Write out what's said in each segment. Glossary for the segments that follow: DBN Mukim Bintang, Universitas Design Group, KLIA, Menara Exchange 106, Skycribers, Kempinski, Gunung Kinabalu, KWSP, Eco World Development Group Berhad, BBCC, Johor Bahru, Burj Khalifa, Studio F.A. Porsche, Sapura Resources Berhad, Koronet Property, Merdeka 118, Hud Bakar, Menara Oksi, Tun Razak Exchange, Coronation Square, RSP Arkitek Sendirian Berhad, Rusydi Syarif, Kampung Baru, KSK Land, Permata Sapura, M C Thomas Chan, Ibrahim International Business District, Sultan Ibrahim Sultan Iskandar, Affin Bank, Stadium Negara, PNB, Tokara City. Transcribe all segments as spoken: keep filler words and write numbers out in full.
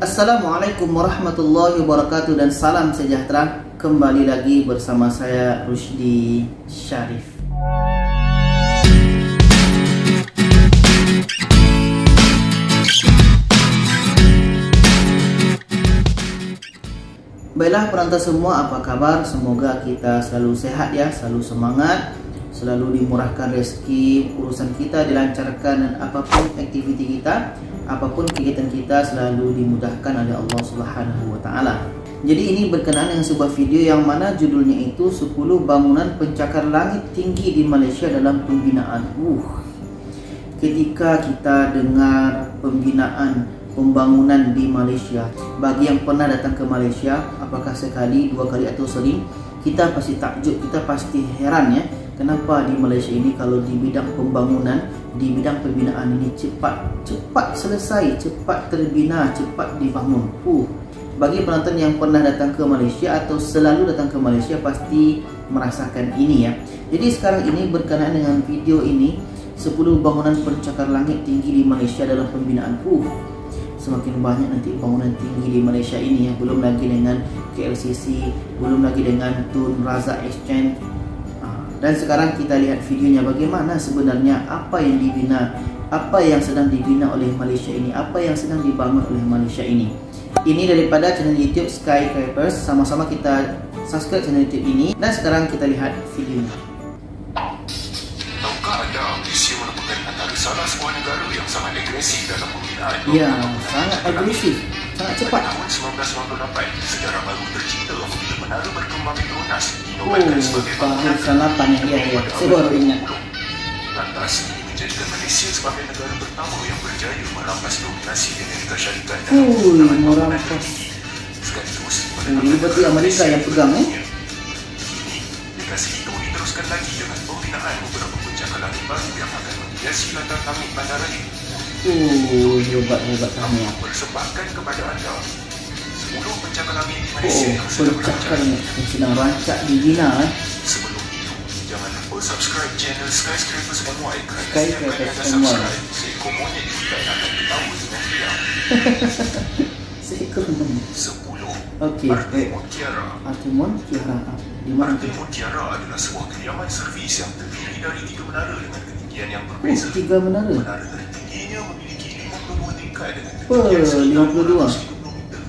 Assalamualaikum warahmatullahi wabarakatuh dan salam sejahtera. Kembali lagi bersama saya Rusydi Syarif. Baiklah perantau semua, apa kabar? Semoga kita selalu sehat ya, selalu semangat, selalu dimurahkan rezeki, urusan kita dilancarkan, dan apapun aktiviti kita, apapun kegiatan kita selalu dimudahkan oleh Allah Subhanahu wa taala. Jadi ini berkenaan dengan sebuah video yang mana judulnya itu sepuluh bangunan pencakar langit tinggi di Malaysia dalam pembinaan. Uh. Ketika kita dengar pembinaan pembangunan di Malaysia, bagi yang pernah datang ke Malaysia, apakah sekali, dua kali atau sering, kita pasti takjub, kita pasti heran ya. Kenapa di Malaysia ini kalau di bidang pembangunan, di bidang pembinaan ini cepat, cepat selesai, cepat terbina, cepat dibangun. Uh. Bagi penonton yang pernah datang ke Malaysia atau selalu datang ke Malaysia pasti merasakan ini ya. Jadi sekarang ini berkenaan dengan video ini, sepuluh bangunan pencakar langit tinggi di Malaysia dalam pembinaan. Uh, semakin banyak nanti bangunan tinggi di Malaysia ini ya. Belum lagi dengan K L C C, belum lagi dengan Tun Razak Exchange. Dan sekarang kita lihat videonya, bagaimana sebenarnya apa yang dibina, apa yang sedang dibina oleh Malaysia ini, apa yang sedang dibangun oleh Malaysia ini. Ini daripada channel YouTube Skycribers. Sama-sama kita subscribe channel YouTube ini. Dan sekarang kita lihat videonya. Tahukah anda Malaysia merupakan antara salah sebuah negara yang sangat agresif dalam pembinaan? Ya, sangat agresif, sangat cepat. Tahun seribu sembilan ratus sembilan puluh lapan, sejarah baru tercipta apabila menara berkembang di lunas. Oh, tahun seribu sembilan ratus sembilan puluh lapan ya, ya. Saya baru ingat. Lantas, menjadikan Malaysia sebagai negara pertama yang berjaya merampas dominasi Amerika Syarikat dalam pembangunan tinggi. Sekaligus, ini berarti Amerika yang pegang eh. Legasi itu diteruskan lagi dengan pembinaan beberapa pencakar langit baru yang akan menghiasi latar langit bandara ini. Oh, hebat-hebat kami. Persembahkan kepada anda sepuluh pencakar langit di Malaysia yang sedang rancak dibina. Sebelum itu, jangan lupa subscribe channel Skyscrapers M Y kerana setiap kali anda subscribe, seekor monyet dan akan ketawa dengan dia. Seekor monyet. Sepuluh. Okey. Artemontiara. Artemontiara. Artemontiara adalah sebuah kediaman servis yang terdiri dari tiga menara dengan ketinggian yang berbeza. Oh, tiga menara. Menara tertingginya memiliki lima puluh dua tingkat dengan ketinggian seribu dua ratus meter.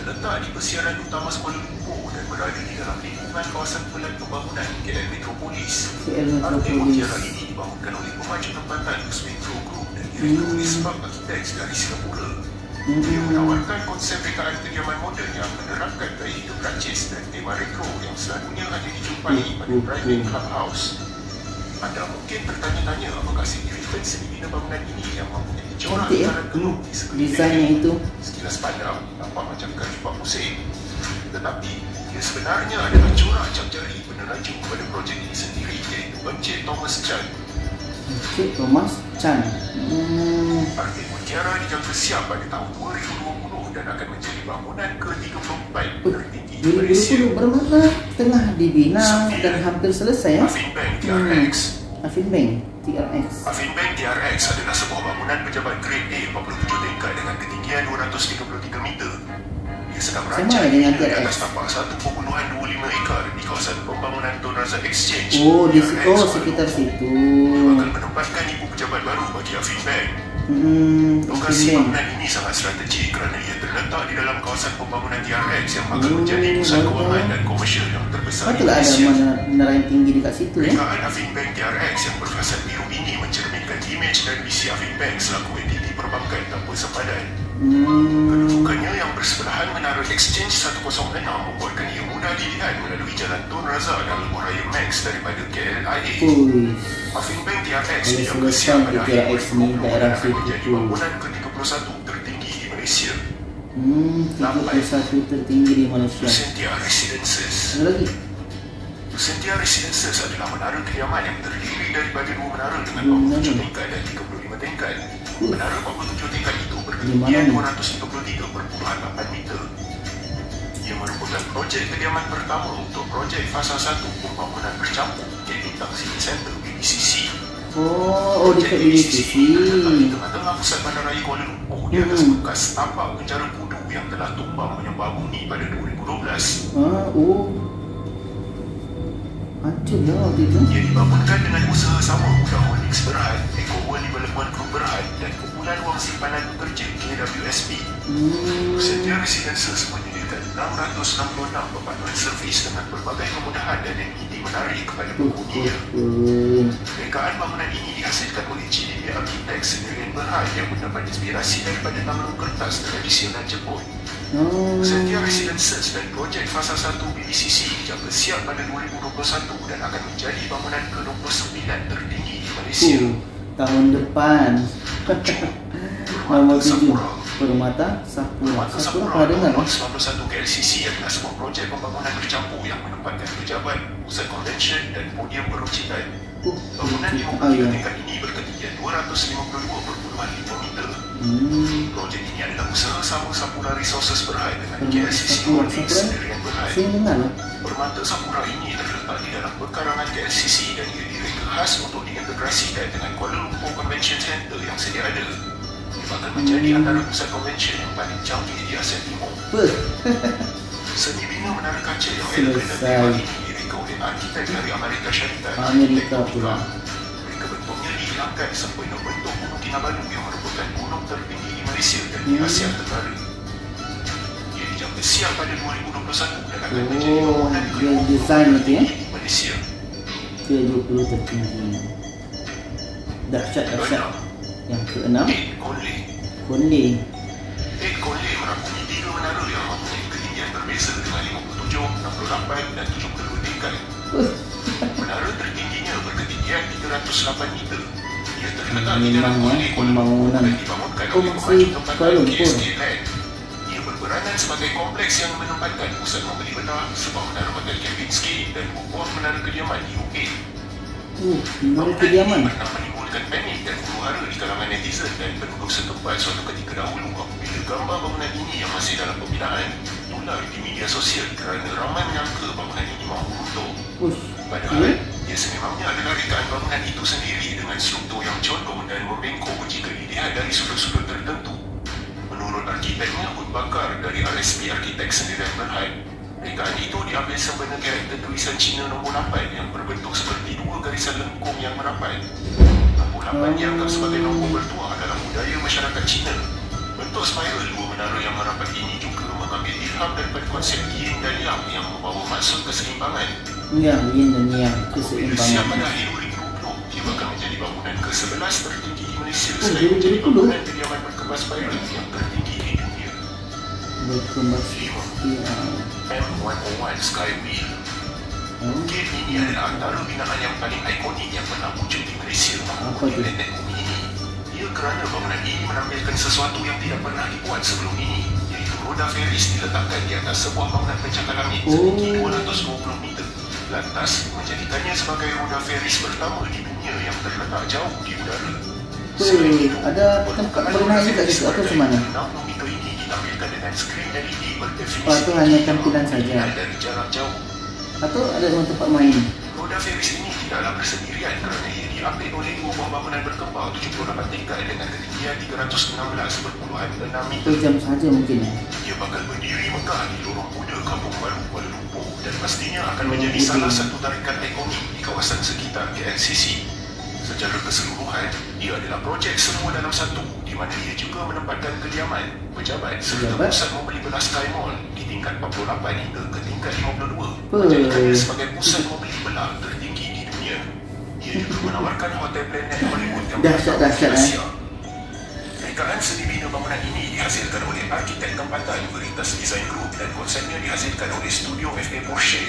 Terletak di persiaran utama Kuala Lumpur dan berada di dalam lingkungan kawasan pelan pembangunan K L Metropolis. Artemontiara ini dibangunkan oleh pemaju tempatan Hud Bakar dan Buda Onyx Berhad dari Singapura. Dia menawarkan konsep rekaan kediaman moden yang menerapkan gaya hidup Perancis dan tema retro yang selalunya hanya dijumpai pada private clubhouse. Anda mungkin bertanya-tanya apakah signifikan seni bangunan ini yang mempunyai corak antara gelung di sekeliling. Sekilas pandang, nampak macam karifan musim. Tetapi, ia sebenarnya adalah corak cap jari peneraju pada projek ini sendiri, iaitu M C Thomas Chan. M C Thomas Chan. Hmm. Artemontiara dijangka siap pada tahun dua ribu dua puluh dan akan menjadi bangunan ke tiga puluh empat tertinggi di Malaysia. dua ribu dua puluh bermata, tengah dibina Setia. Dan hampir selesai ya. Affin Bank T R X. Hmm. Affin Bank T R X. Affin Bank T R X adalah sebuah bangunan pejabat grade A empat puluh tujuh tingkat dengan ketinggian dua ratus tiga puluh tiga meter. Ia sedang rancang di atas tapak satu koma dua lima ekar di kawasan pembangunan Tun Razak Exchange. Oh, di situ, sekitar situ. Ia akan menempatkan ibu pejabat baru bagi Affin Bank. Hmm, lokasi bangunan ini sangat strategik kerana ia terletak di dalam kawasan pembangunan T R X yang akan menjadi pusat kewangan dan komersial yang terbesar di Malaysia. Patutlah ada menara yang tinggi dekat situ ya. Rekaan Affin Bank T R X yang berfasan biru ini mencerminkan imej dan misi Affin Bank selaku entiti perbankan tanpa sempadan. Kedudukannya yang bersebelahan Menara Exchange seratus enam membuatkan ia mudah dilihat melalui jalan Tun Razak dan Lebuh Raya Max daripada K L I A. Affin Bank T R X diangkat siap pada akhir dua ribu dua puluh dan akan menjadi bangunan ke tiga puluh satu tertinggi di Malaysia. Hmm, ke tiga puluh satu tertinggi di Malaysia. Setia Residences. Ada lagi? Setia Residences adalah menara kediaman yang terdiri daripada dua menara dengan empat puluh tujuh tingkat dan tiga puluh lima tingkat. Menara empat puluh tujuh tingkat itu berketinggian dua ratus tiga puluh tiga koma lapan meter. Ia merupakan projek kediaman pertama untuk projek fasa satu pembangunan bercampur di Tokara City Center B B C C. Oh, oh di sini. Tengah-tengah pusat bandaraya Kuala Lumpur, di atas bekas tapak penjara kudu yang telah tumbang menyembabuni pada dua ribu dua belas. Ah, oh. Hancur dah waktu itu. Ia dibangunkan dengan usaha sama Buda Onyx Berhad, Eco World Development Group Berhad dan kumpulan wang simpanan pekerja K W S P. Hmm. Setia Residences menyediakan enam ratus enam puluh enam perpaduan servis dengan berbagai kemudahan dan yang inti menarik kepada penghuninya. Rekaan bangunan ini dihasilkan oleh Cili Bia Arkitek Sendirian Berhad yang mendapat inspirasi daripada tanglung kertas tradisional Jepun. Hmm. Setia Residences dan projek fasa satu B B C C dijaga siap pada dua ribu dua puluh satu dan akan menjadi bangunan ke-dua puluh sembilan tertinggi di Malaysia. Uh, tahun depan. Nama tujuh. Permata Sapura. Sapura adalah salah satu K L C C yang atas semua projek pembangunan bercampur yang menempatkan pejabat, pusat convention dan podium berucitan. Bangunan yang memperkirakan ini berketinggian dua ratus lima puluh dua perpuluhan lima meter. Hmm. Projek ini adalah usaha sama Sapura Resources Berhad dengan K L C C Sendirian Berhad. Permata Sapura ini terletak di dalam perkarangan K L C C dan ia direka khas untuk diintegrasikan dengan Kuala Lumpur Convention Centre yang sedia ada. Akan menjadi antara pusat konvensyen yang paling canggih di Asia Timur. Seni bina menara kaca yang elegan dan mewah ini direka oleh arkitek dari Amerika Syarikat, Amerika Pura. Mereka bentuknya dihilangkan sempena bentuk Gunung Kinabalu yang merupakan gunung tertinggi di Malaysia dan di Asia Tenggara. Ia dijaga siap pada dua ribu dua puluh satu dan akan menjadi bangunan ke-dua puluh di Malaysia. Ke-dua puluh tertinggi. Dahsyat-dahsyat. Yang keenam, Konli. Ted Konli merangkumi tiga menara yang mempunyai ketinggian berbeza dengan lima puluh tujuh, enam puluh lapan dan tujuh puluh tingkat. Menara tertingginya berketinggian tiga ratus lapan meter. Ia terletak di dalam Konli Kuala Lumpur dan dibangunkan oleh pemaju tempatan K S K Land. Ia berberanan sebagai kompleks yang menempatkan pusat membeli benar, sebuah menara hotel Kempinski dan buah menara kediaman U K. Uh, menara kediaman? Bukan panik dan huru-hara di kalangan netizen dan penduduk setempat suatu ketika dahulu apabila gambar bangunan ini yang masih dalam pembinaan tular di media sosial kerana ramai menyangka bangunan ini mahu runtuh. Padahal, ia sememangnya adalah rekaan bangunan itu sendiri dengan struktur yang condong dan membengkok jika dilihat dari sudut-sudut tertentu. Menurut arkiteknya Hud Bakar dari R S P Arkitek Sendirian Berhad, rekaan itu diambil sempena karakter tulisan Cina nombor lapan yang berbentuk seperti dua garisan lengkung yang merapat. Lapan dianggap sebagai nombor bertuah dalam budaya masyarakat Cina. Bentuk spiral dua menara yang merapat ini juga mengambil ilham daripada konsep yin dan yang yang membawa maksud keseimbangan. Ya, yin dan yang keseimbangan. Sejak pada akhir dua ribu dua puluh, ia akan menjadi bangunan ke-sebelas tertinggi di Malaysia selain menjadi bangunan kediaman berkemas spiral yang tertinggi di dunia. Berkemas spiral. M seratus satu Skyview. Mungkin ini adalah antara binaan yang paling ikonik yang pernah muncul di Malaysia di planet bumi ini. Ia kerana bangunan ini menampilkan sesuatu yang tidak pernah dibuat sebelum ini, iaitu roda feris diletakkan di atas sebuah bangunan pencakar langit setinggi dua ratus dua puluh meter. Lantas menjadikannya sebagai roda feris pertama di dunia yang terletak jauh di udara. Selain itu, bangunan feris berada enam puluh meter ini ditampilkan dengan skrin L E D berdefinisi yang dari jarak jauh. Atau ada orang tempat main. Roda feris ini tidaklah bersendirian kerana ia diapit oleh dua buah bangunan berkembang tujuh puluh lapan tingkat dengan ketinggian tiga ratus enam belas perpuluhan enam meter. Jam sahaja mungkin. Ia bakal berdiri megah di lorong Buda Kampung Baru, Kuala Lumpur dan pastinya akan oh, menjadi salah satu tarikan ikonik di kawasan sekitar K L C C. Secara keseluruhan, ia adalah projek semua dalam satu di mana ia juga menempatkan kediaman, pejabat serta pusat membeli belah Sky Mall di tingkat empat puluh lapan hingga ke tingkat lima puluh dua menjadikannya sebagai pusat membeli belah tertinggi di dunia. Ia juga menawarkan hotel planet Hollywood yang berkembang di Asia. Rekaan seni bina bangunan ini dihasilkan oleh arkitek tempatan Universitas Design Group dan konsepnya dihasilkan oleh Studio F A. Porsche.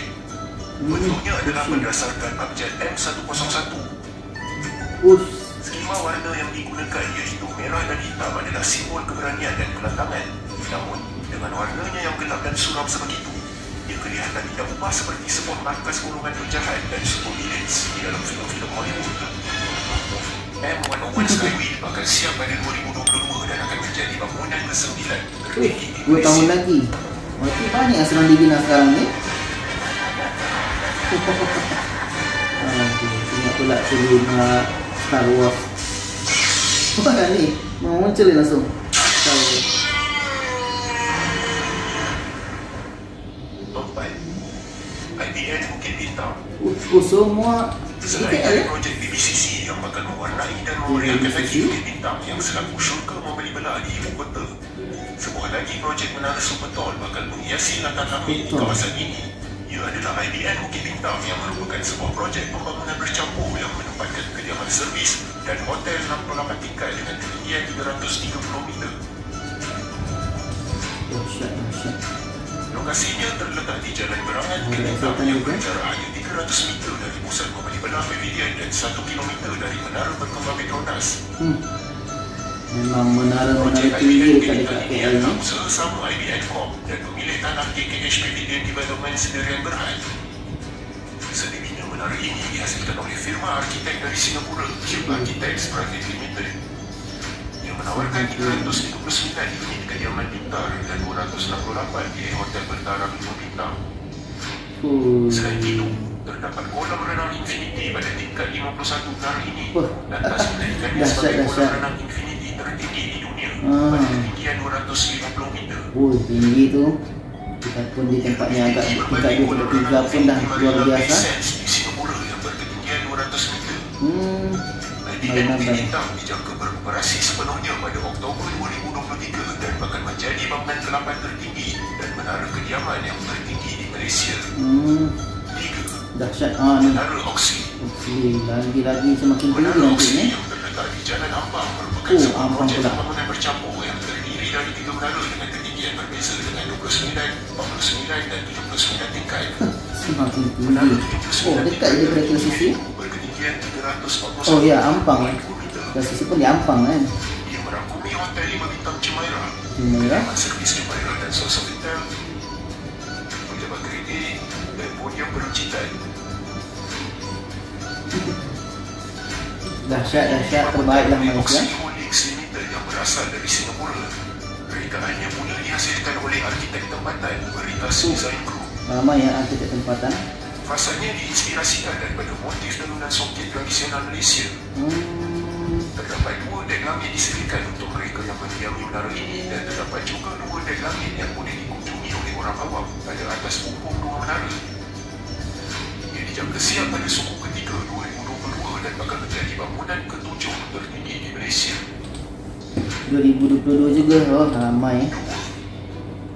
Bentuknya adalah berdasarkan abjad M seratus satu. Skema warna yang digunakan iaitu merah dan hitam adalah simbol keberanian dan kelantangan. Namun, dengan warnanya yang gelap dan suram sebegitu, ia kelihatan tidak ubah seperti sebuah markas golongan penjahat dan supervillains di dalam filem-filem Hollywood. M seratus satu Skyway bakal siap pada dua ribu dua puluh dua dan akan menjadi bangunan ke-sembilan tertinggi di Malaysia. dua tahun lagi. Berarti banyak yang sedang dibina sekarang ni. Alhamdulillah, ingat pula sebelum Star Wars. Wah nih, mau muncul ya langsung. D B N Mukim Bintang. Uh, semua selain dari projek B B C C yang bakal mewarnai dan memeriah arsitektur Mukim Bintang yang selaku syurga membeli belah di ibu kota, sebuah lagi projek Menara Supetol bakal menghiasi latar langit di kawasan ini. Ia adalah I B N Mukim Bintang yang merupakan sebuah projek pembangunan bercampur yang menempatkan kediaman servis dan hotel enam puluh lapan tingkat dengan ketinggian tiga ratus tiga puluh meter. Lokasinya terletak di Jalan Berangan Kelantan yang berjarak hanya tiga ratus meter dari pusat Komali Belah Pavilion dan satu kilometer dari Menara Berkembang Petronas. Hmm. Memang menara-menara tinggi dekat dekat K L ni. Usaha sama I B N Corp dan pemilik tanah K K H Pavilion Development Sendirian Berhad. Selebihnya menara ini dihasilkan oleh firma arkitek dari Singapura, Hud Arkitek S Private Limited, yang menawarkan tiga ratus tiga puluh sembilan unit kediaman pintar dan dua ratus enam puluh lapan di hotel bertaraf lima bintang. Hmm. Selain itu, terdapat kolam renang infinity pada tingkat lima puluh satu menara ini. Oh. Lantas menjadikannya sebagai kolam renang infinity tertinggi di dunia. Ah. Pada ketinggian dua ratus lima puluh meter. Oh, tinggi tu. Kita pun di tempatnya agak tingkat dua puluh tiga pun dah luar biasa. Di Singapura yang berketinggian dua ratus meter. Hmm. I B N Mukim Bintang dijangka beroperasi sepenuhnya pada Oktober dua ribu dua puluh tiga dan bakal menjadi bangunan ke lapan tertinggi dan menara kediaman yang tertinggi di Malaysia. Hmm. Dahsyat. Ah, Menara Oksi. Okey, lagi-lagi semakin tinggi nanti ni. Yang terletak di Jalan Ampang merupakan oh, sebuah projek bangunan bercampur yang terdiri dari tiga menara dengan ketinggian berbeza dengan dua puluh sembilan, empat puluh sembilan dan tujuh puluh sembilan tingkat. Semakin tinggi. Oh, dekat je kereta sisi. Oh ya, Ampang. Dari sisi pun di Ampang kan. Ia merangkumi hotel lima bintang Cemaira, Kediaman servis Cemaira dan Sosa Hotel, pejabat kredit dan podium berucitan. Dahsyat, dahsyat, terbaiklah Malaysia. Eco World Limited yang berasal dari Singapura. Perikaannya mula dihasilkan oleh arkitek tempatan Universitas Design Group. Ramai yang arkitek tempatan. Rasanya diinspirasikan daripada motif telunan soket tradisional Malaysia. Hmm. Terdapat dua dek langit disediakan untuk mereka yang mendiami menara ini dan terdapat juga dua dek langit yang boleh dikunjungi oleh orang awam pada atas punggung dua menara. Ia dijangka siap pada suku ketiga dua ribu dua puluh dua dan bakal menjadi bangunan ketujuh tertinggi di Malaysia. dua ribu dua puluh dua juga, oh ramai.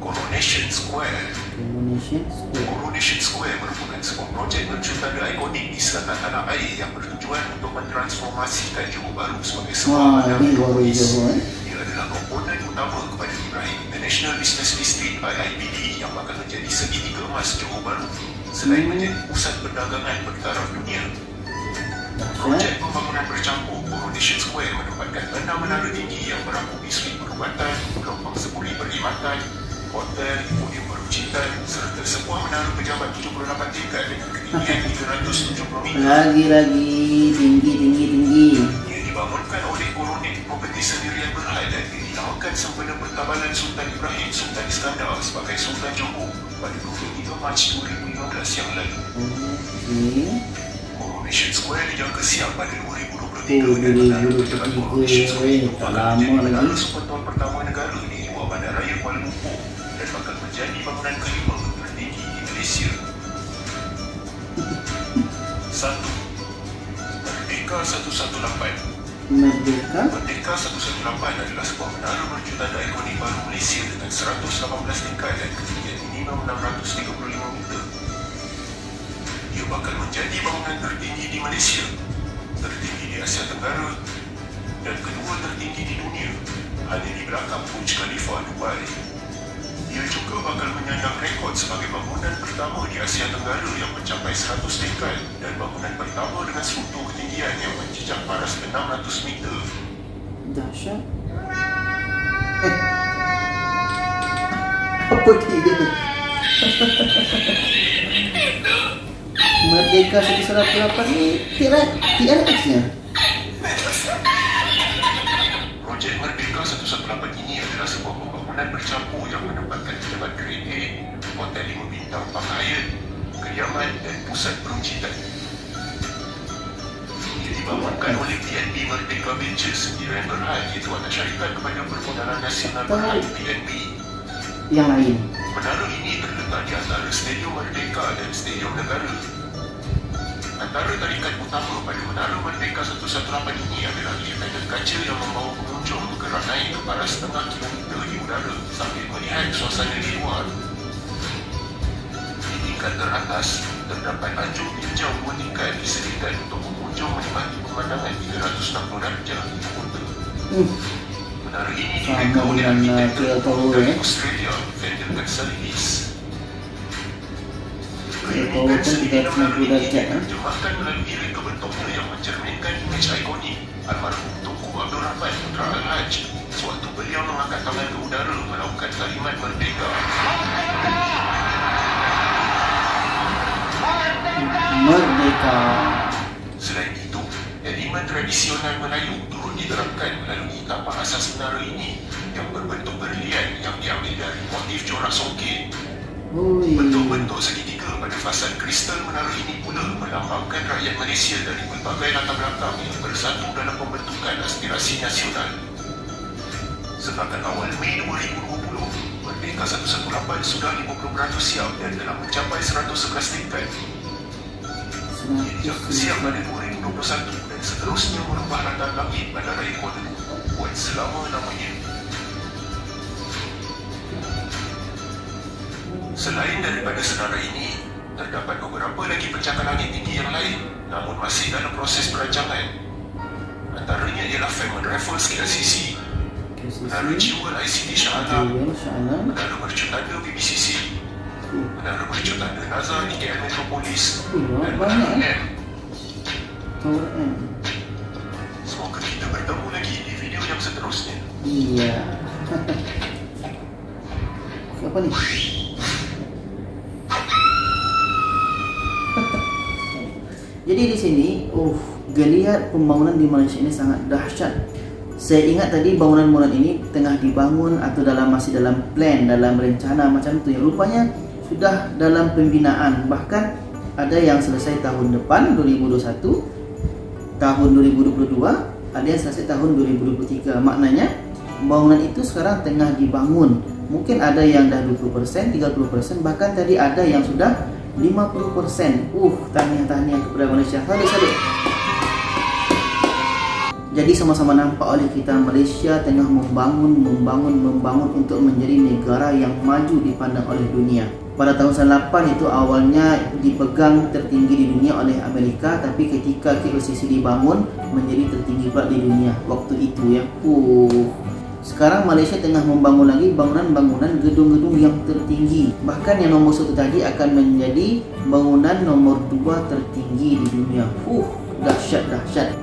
Coronation Square. Coronation Square. Coronation Square merupakan sebuah projek bercutanda ikonik di selatan tanah air yang bertujuan untuk mentransformasikan Johor Bahru sebagai sebuah bandar metropolis. Ia adalah komponen utama kepada Ibrahim International Business District I I B D yang bakal menjadi segitiga emas Johor Bahru selain hmm. menjadi pusat perdagangan bertaraf dunia. Projek pembangunan bercampur Coronation Square menempatkan enam menara tinggi yang merangkumi suite perubatan, gelombang sepuri perkhidmatan, hotel, podium berucitan serta sebuah menara pejabat tujuh puluh lapan tingkat dengan ketinggian tiga ratus tujuh puluh meter. Lagi-lagi tinggi-tinggi-tinggi. Ia dibangunkan oleh Koronet Property Sendirian Berhad dan dilakukan sempena pertabalan Sultan Ibrahim Sultan Iskandar sebagai Sultan Johor pada dua puluh tiga Mac dua ribu lima belas yang lalu. Okay. Coronation Square dijangka siap pada dua ribu dua puluh tiga oh, dan menara pejabat Coronation Square merupakan menjadi menara supertol pertama negara di luar bandaraya Kuala Lumpur dan bakal menjadi bangunan kelima tertinggi di Malaysia. Satu. Merdeka seratus lapan belas. Merdeka? Merdeka seratus lapan belas adalah sebuah menara bercutanda ikonik baru Malaysia dengan seratus lapan belas tingkat dan ketinggian minimum enam ratus tiga puluh lima meter. Ia bakal menjadi bangunan tertinggi di Malaysia, tertinggi di Asia Tenggara dan kedua tertinggi di dunia, hanya di belakang Burj Khalifa Dubai. Ia juga bakal menyandang rekod sebagai bangunan pertama di Asia Tenggara yang mencapai seratus tingkat dan bangunan pertama dengan struktur ketinggian yang menjejak paras enam ratus meter. Dahsyat. Eh. Apa dia? Merdeka seratus lapan belas ni T R X-nya? Projek Merdeka seratus lapan belas ini adalah sebuah bangunan bercampur yang menempatkan pejabat grade A, hotel lima bintang pakaian, kediaman dan pusat peruncitan. dibawakan oleh P N B Merdeka Ventures Sendirian Berhad, iaitu anak syarikat kepada Perfundaran Nasional Berhad P N B. Yang lain, menara ini berletak di antara Stadium Merdeka dan Stadium Negara. Antara tarikan utama pada Menara Merdeka seratus lapan belas ini adalah elemen kaca yang membawa pengunjung bergerak naik ke paras setengah kilometer di udara sambil melihat suasana di luar. Di tingkat teratas, terdapat anjung hijau meningkat disediakan untuk pengunjung menikmati pemandangan tiga ratus enam puluh darjah di kota. Hmm. Menara ini dibeka oleh arkitek dari Australia, Fender Gonsalves. Keunikan seni menara ini diterjemahkan melalui reka bentuknya yang mencerminkan imej ikonik almarhum Tunku Abdul Rahman Putra Al-Haj sewaktu beliau mengangkat tangan ke udara melakukan kalimat merdeka. Merdeka. Selain itu, elemen tradisional Melayu turut diterapkan melalui tapak asas menara ini yang berbentuk berlian yang diambil dari motif corak songket. Bentuk-bentuk segitiga pada fasad kristal menara ini pula melambangkan rakyat Malaysia dari pelbagai latar belakang yang bersatu dalam pembentukan aspirasi nasional. Sejak awal Mei dua ribu dua puluh, Merdeka seratus lapan belas sudah lima puluh peratus siap dan telah mencapai seratus sebelas tingkat. Ia dijaga siap pada dua ribu dua puluh satu dan seterusnya merubah latar langit pada raya kota buat selama namanya. Selain daripada menara ini, terdapat beberapa lagi pencakar langit tinggi yang lain namun masih dalam proses perancangan. Antaranya ialah Fairmont Raffles K L C C, Menara Jiwa I C T Shah Alam, Menara Mercutanda B B C C, Menara Mercutanda Nazar di K L Metropolis dan Menara M. Semoga kita bertemu lagi di video yang seterusnya. Iya. Apa ni? Jadi di sini, uh, geliat pembangunan di Malaysia ini sangat dahsyat. Saya ingat tadi bangunan-bangunan ini tengah dibangun atau dalam masih dalam plan, dalam rencana macam itu. Rupanya sudah dalam pembinaan. Bahkan ada yang selesai tahun depan dua ribu dua puluh satu, tahun dua ribu dua puluh dua, ada yang selesai tahun dua ribu dua puluh tiga. Maknanya bangunan itu sekarang tengah dibangun. Mungkin ada yang dah dua puluh peratus, tiga puluh peratus, bahkan tadi ada yang sudah lima puluh peratus. Uh, tahniah-tahniah kepada Malaysia. Salut-salut. Jadi sama-sama nampak oleh kita Malaysia tengah membangun, membangun, membangun untuk menjadi negara yang maju dipandang oleh dunia. Pada tahun sembilan lapan itu awalnya dipegang tertinggi di dunia oleh Amerika, tapi ketika K L C C dibangun menjadi tertinggi pula di dunia waktu itu ya. Uh. Sekarang Malaysia tengah membangun lagi bangunan-bangunan gedung-gedung yang tertinggi. Bahkan yang nombor satu tadi akan menjadi bangunan nombor dua tertinggi di dunia. Uh, dahsyat-dahsyat.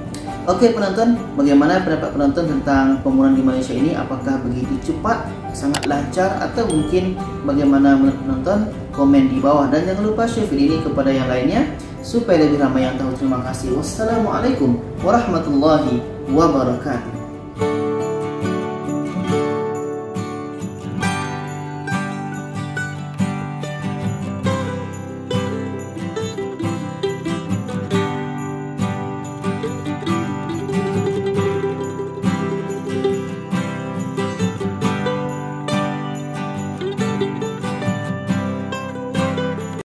Okey penonton, bagaimana pendapat penonton tentang pembangunan di Malaysia ini? Apakah begitu cepat, sangat lancar atau mungkin bagaimana menurut penonton? Komen di bawah dan jangan lupa share video ini kepada yang lainnya supaya lebih ramai yang tahu. Terima kasih. Wassalamualaikum warahmatullahi wabarakatuh.